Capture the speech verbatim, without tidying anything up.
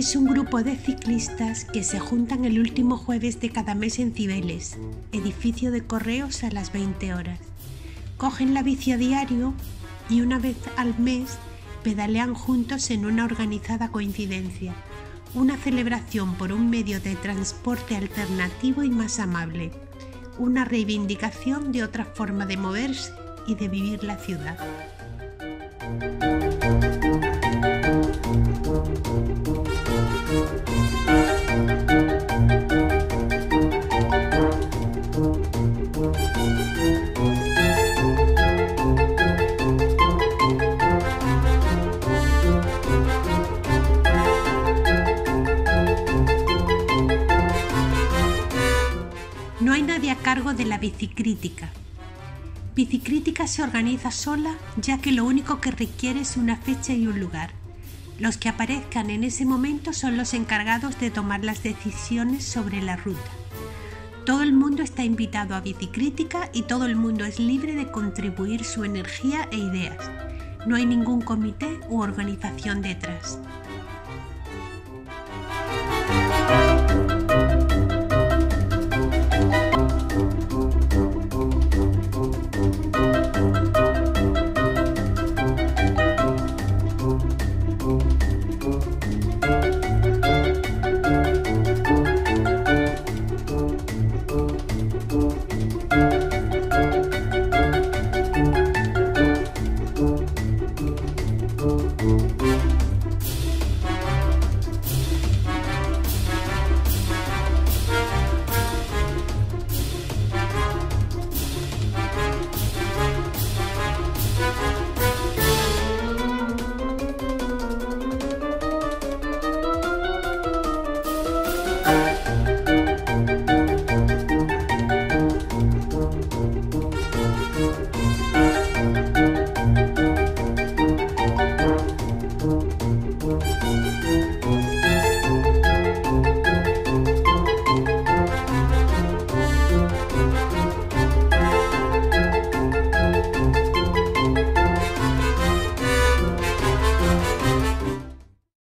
es un grupo de ciclistas que se juntan el último jueves de cada mes en Cibeles, edificio de Correos, a las veinte horas. Cogen la bici a diario y una vez al mes pedalean juntos en una organizada coincidencia, una celebración por un medio de transporte alternativo y más amable, una reivindicación de otra forma de moverse y de vivir la ciudad. No hay nadie a cargo de la Bicicrítica. Bicicrítica se organiza sola, ya que lo único que requiere es una fecha y un lugar. Los que aparezcan en ese momento son los encargados de tomar las decisiones sobre la ruta. Todo el mundo está invitado a Bicicrítica y todo el mundo es libre de contribuir su energía e ideas. No hay ningún comité u organización detrás.